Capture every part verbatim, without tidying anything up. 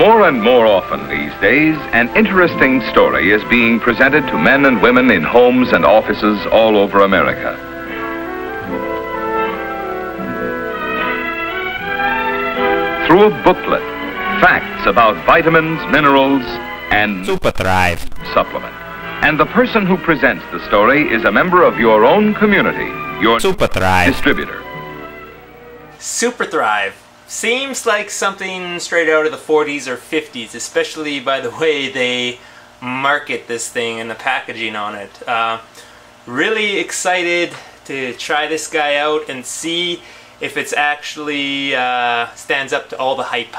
More and more often these days, an interesting story is being presented to men and women in homes and offices all over America. Through a booklet, facts about vitamins, minerals, and SuperThrive supplement. And the person who presents the story is a member of your own community, your SuperThrive distributor. SuperThrive. Seems like something straight out of the forties or fifties, especially by the way they market this thing and the packaging on it. Uh, really excited to try this guy out and see if it's actually uh, stands up to all the hype.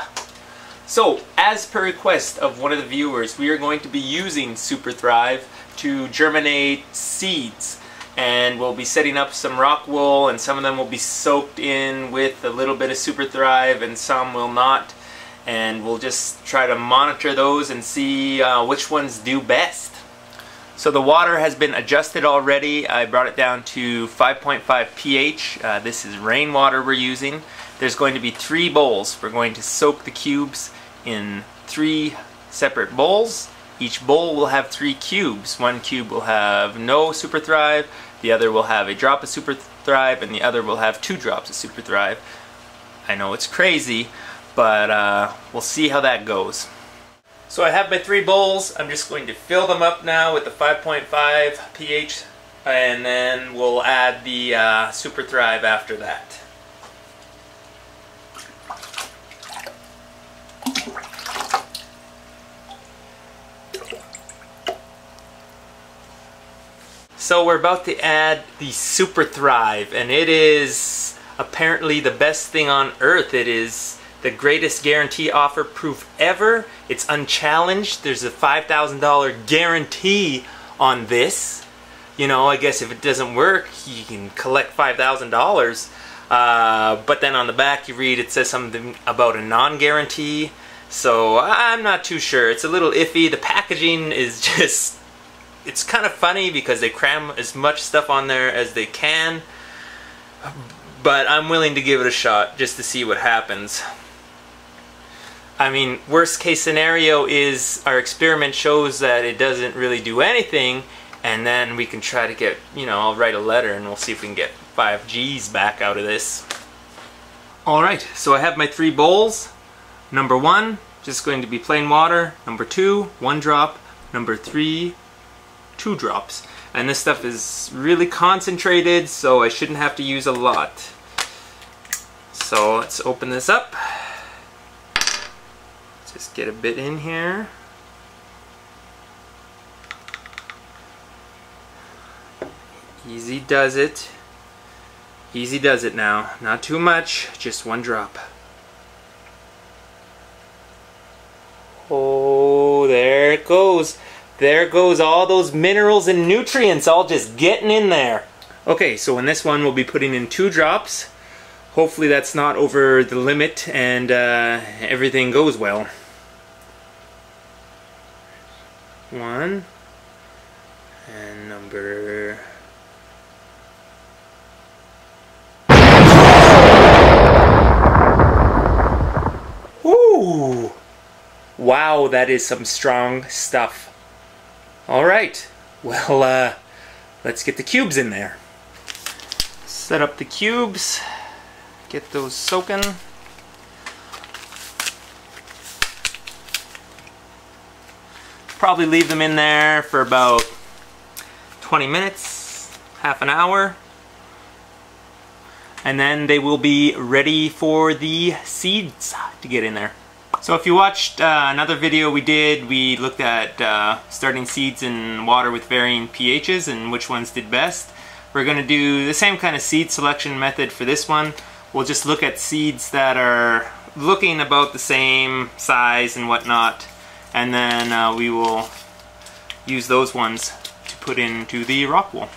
So, as per request of one of the viewers, we are going to be using SuperThrive to germinate seeds. And we'll be setting up some rock wool, and some of them will be soaked in with a little bit of SuperThrive and some will not, and we'll just try to monitor those and see uh, which ones do best. So the water has been adjusted already. I brought it down to five point five pH. Uh, this is rainwater we're using. There's going to be three bowls. We're going to soak the cubes in three separate bowls. Each bowl will have three cubes. One cube will have no SuperThrive, the other will have a drop of SuperThrive, and the other will have two drops of SuperThrive. I know it's crazy, but uh, we'll see how that goes. So I have my three bowls. I'm just going to fill them up now with the five point five pH, and then we'll add the uh, SuperThrive after that. So we're about to add the SuperThrive, and it is apparently the best thing on earth. It is the greatest guarantee offer proof ever. It's unchallenged. There's a five thousand dollar guarantee on this. You know, I guess if it doesn't work, you can collect five thousand dollars. Uh, but then on the back you read it says something about a non-guarantee. So I'm not too sure. It's a little iffy. The packaging is just... It's kind of funny because they cram as much stuff on there as they can, but I'm willing to give it a shot just to see what happens. I mean, worst case scenario is our experiment shows that it doesn't really do anything, and then we can try to get, you know, I'll write a letter and we'll see if we can get five G's back out of this. Alright, so I have my three bowls. Number one, just going to be plain water. Number two, one drop. Number three, two drops. And this stuff is really concentrated, so I shouldn't have to use a lot. So let's open this up. Just get a bit in here. Easy does it. Easy does it now. Not too much, just one drop. Oh, there it goes. There goes all those minerals and nutrients all just getting in there. Okay, so in this one we'll be putting in two drops. Hopefully that's not over the limit and uh, everything goes well. One. And number... Ooh! Wow, that is some strong stuff. Alright, well, uh, let's get the cubes in there. Set up the cubes, get those soaking. Probably leave them in there for about twenty minutes, half an hour. And then they will be ready for the seeds to get in there. So if you watched uh, another video we did, we looked at uh, starting seeds in water with varying pHs and which ones did best. We're going to do the same kind of seed selection method for this one. We'll just look at seeds that are looking about the same size and whatnot, and then uh, we will use those ones to put into the rock wool.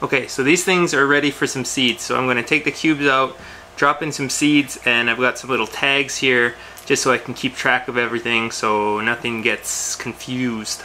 Okay, so these things are ready for some seeds, so I'm going to take the cubes out, drop in some seeds, and I've got some little tags here just so I can keep track of everything so nothing gets confused.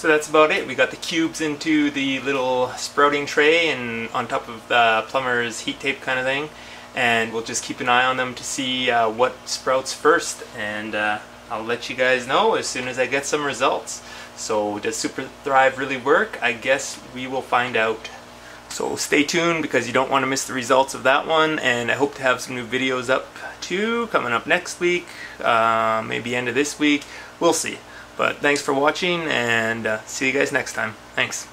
So that's about it. We got the cubes into the little sprouting tray and on top of the plumber's heat tape kind of thing, and we'll just keep an eye on them to see uh, what sprouts first, and uh, I'll let you guys know as soon as I get some results. So does SuperThrive really work? I guess we will find out. So stay tuned, because you don't want to miss the results of that one, and I hope to have some new videos up too, coming up next week, uh, maybe end of this week, we'll see. But thanks for watching, and uh, see you guys next time. Thanks.